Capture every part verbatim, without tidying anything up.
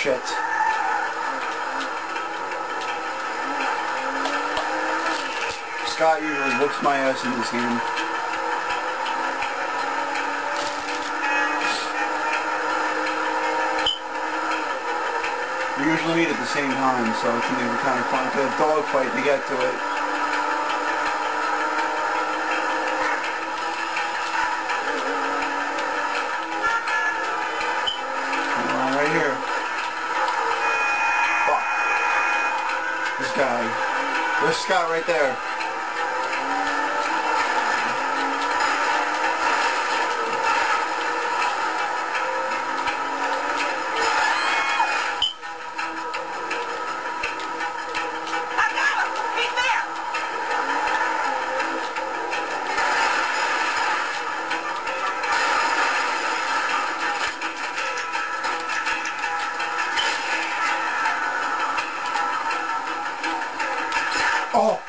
shit. Scott usually whoops my ass in this game. We usually meet at the same time, so it can be kind of fun. It's a dogfight to get to it. There's Scott right there. Oh!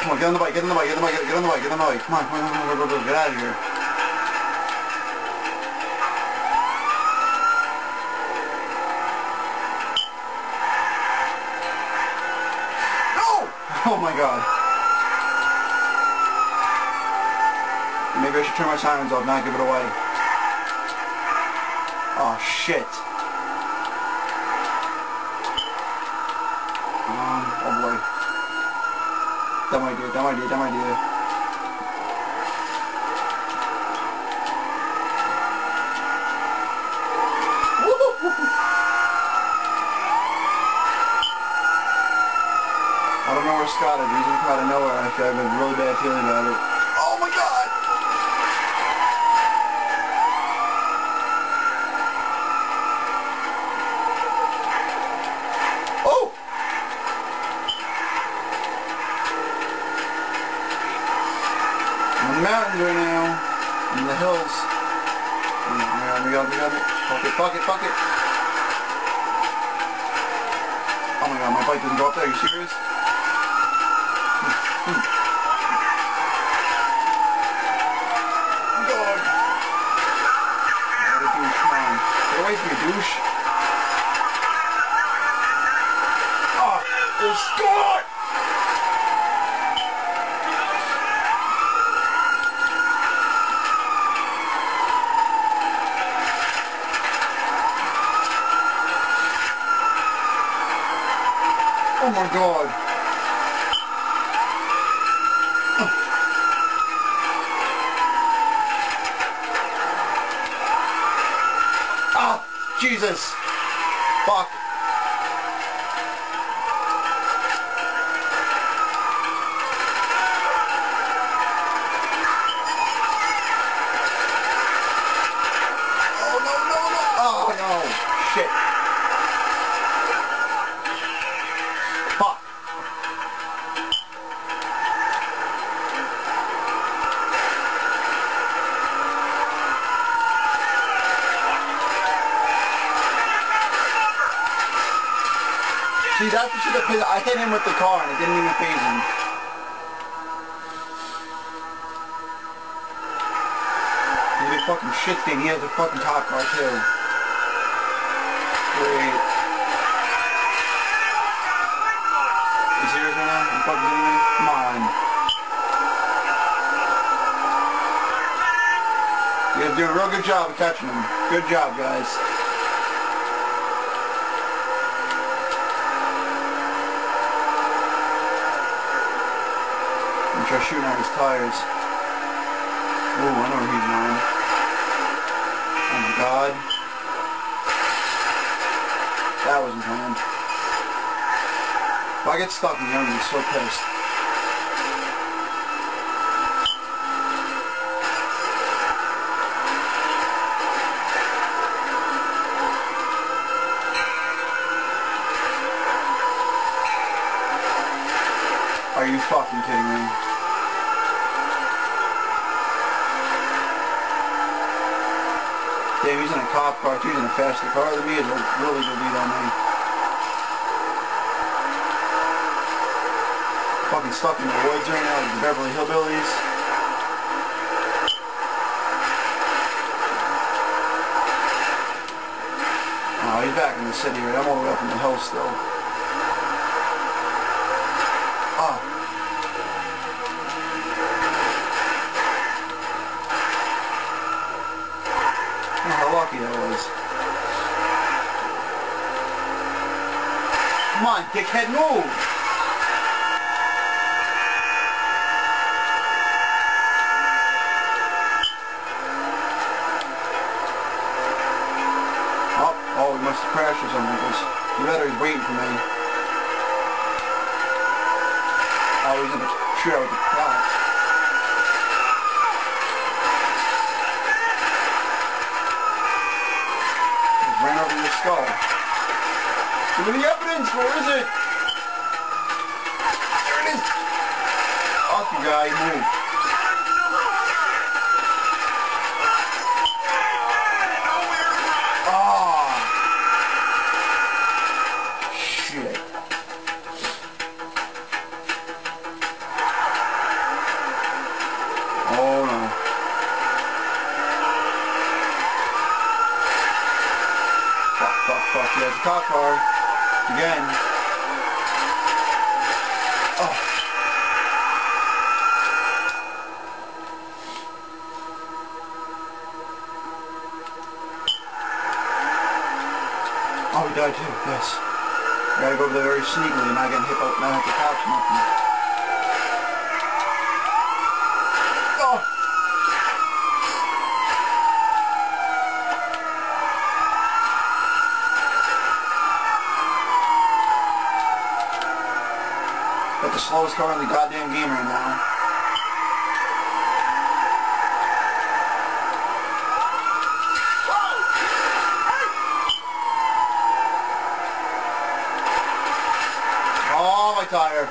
Come on, get on the bike, get on the bike, get on the bike, get on the bike, get on the bike. Come on, come on, come on, come on, come on, come on, get out of here. No! Oh my god. Maybe I should turn my sirens off, not give it away. Oh shit. Oh boy. Dumb idea, dumb idea, dumb idea. I don't know where Scott is, he's just out of nowhere. I have a really bad feeling about it. Oh my god! Mountains right now, in the hills. We got it, we got it. Fuck it, fuck it, fuck it. Oh my god, my bike doesn't go up there, are you serious? Dog. What a douche, man. Get away from me, douche. Ah, it's Scott! Oh my god. Ah, Jesus. Fuck. Oh no, no, no. Oh no. Shit. See, that's the shit that pissed. I hit him with the car and it didn't even phase him. He's a big fucking shit thing. He has a fucking cop car too. Great. You serious right now? I'm fucking serious? Come on. You guys do a real good job of catching him. Good job, guys. Try shooting on his tires. Oh, I know where he's going. Oh my god. That wasn't planned. If I get stuck in here, I'm gonna be so pissed. Are you fucking kidding me? Damn, he's in a cop car, he's in a faster car than me, it's really good lead on me. Fucking stuck in the woods right now, like the Beverly Hillbillies. Oh, be back in the city, but I'm all the way up in the hill still. Ah. Oh, how lucky that was. Come on, dickhead, move! Oh, he must have crashed or something, because the battery's waiting for me. Oh, he's going to shoot out with the clock. He ran over the skull. Give me the evidence! Where is it? There it is! Off you guy, move. There's a cop car. Again. Oh. Oh, he died too. Yes. I gotta go over there very sneakily and not get hit up, not hit the cops or nothing. Oh! But the slowest car in the goddamn game right now. Oh, my tire.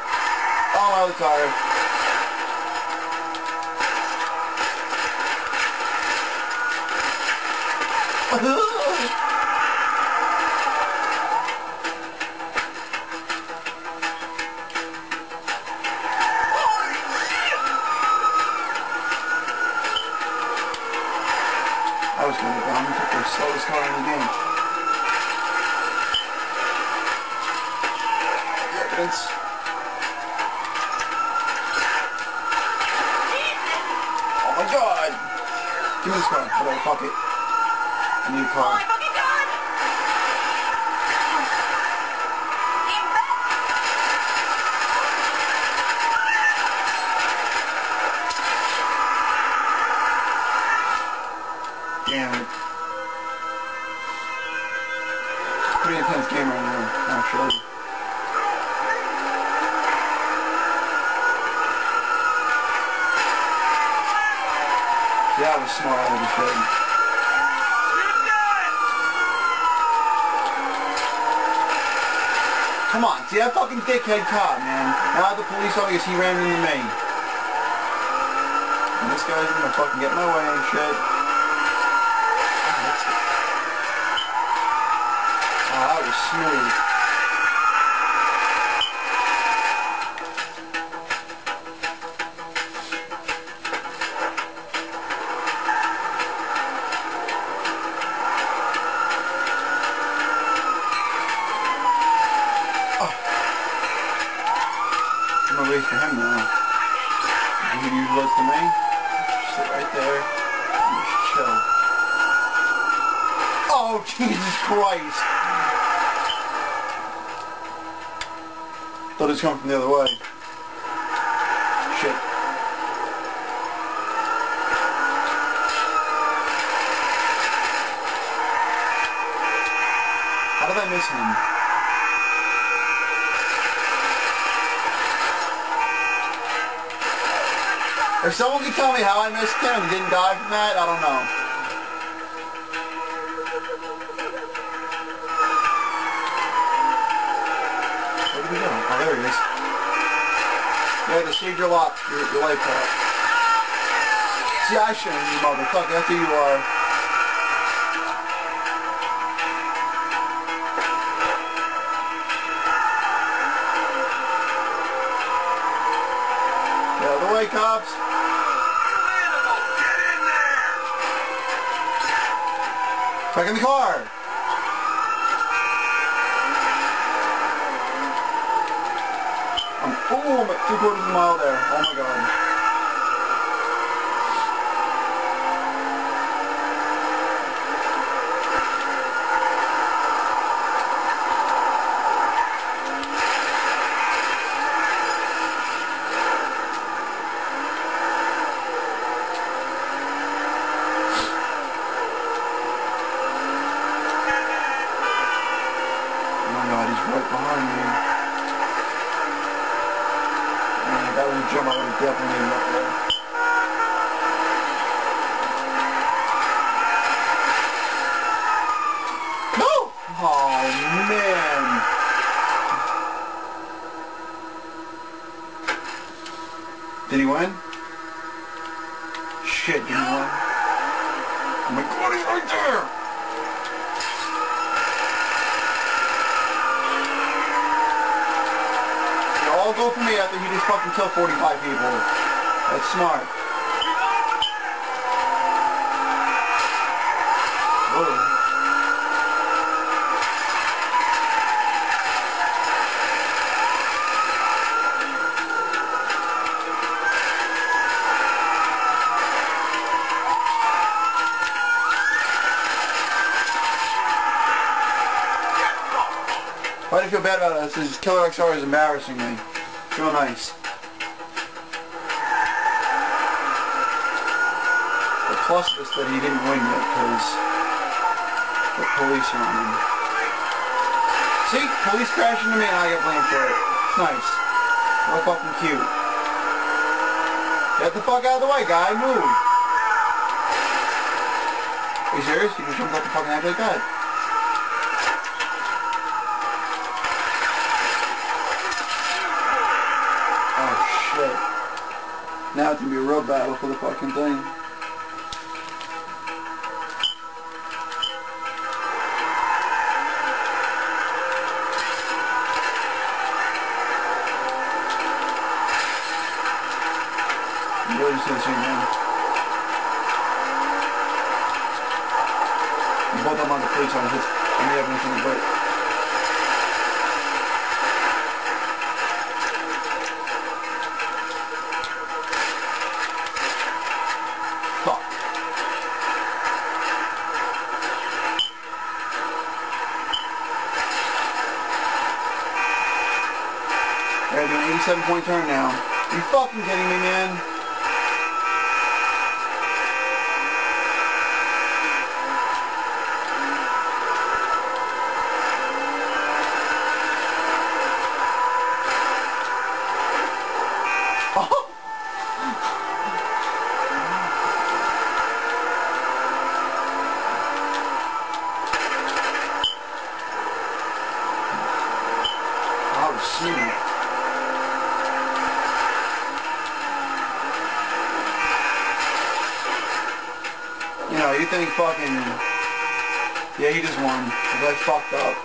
Oh, my other tire. Uh-huh. I was going to go. I'm going to pick the slowest car in the game. Evidence. Oh my god! Give me this car. But I fuck it. I need a car. Oh my fucking god! Damn it. Pretty intense game right now, actually. Yeah, that was smart out of the thing. Come on, see that fucking dickhead cop, man. Now the police obviously ran into me. And this guy's gonna fucking get in my way and shit. Oh, that was smooth. Oh. I'm gonna wait for him now. He can use those to me. Sit right there. And just chill. Oh, Jesus Christ! Thought he's coming from the other way. Shit. How did I miss him? If someone can tell me how I missed him and didn't die from that, I don't know. Oh, there he is. You had to save your lot, your, your life out. See, I shouldn't, you motherfucker. After you are. Get out of the way, cops. Get in there. Back in the car. Boom! At two quarters of a mile there. Oh my god. Oh my god, he's right behind me. That was a jump I would have definitely not there. No! Oh man! Did he win? Shit, did he win? Oh my god, he's right there! All go for me after he just fucking killed forty-five people. That's smart. Whoa. Why do you feel bad about it? This Killer X R is embarrassing me. Real nice. The plus is that he didn't win yet because the police are on him. See? Police crashing into me and I get blamed for it. It's nice. Real fucking cute. Get the fuck out of the way, guy. Move. Are you serious? You just jumped out the fucking edge like that? Now it's going to be a real battle for the fucking thing. I'm really just going to see him. Both of them on the police on his... I may have anything to break. I gotta do an eighty-seven point turn now. Are you fucking kidding me, man? Oh, shit. You know, you think fucking... Yeah, he just won. He's like fucked up.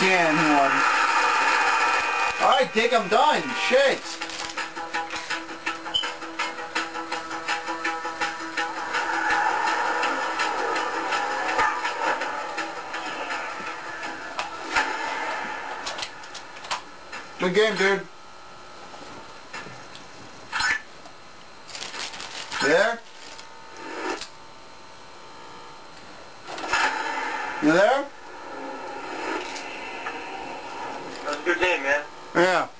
Damn, he won. Alright, Dick, I'm done. Shit. Good game, dude. You there? You there? That was a good game, man. Yeah.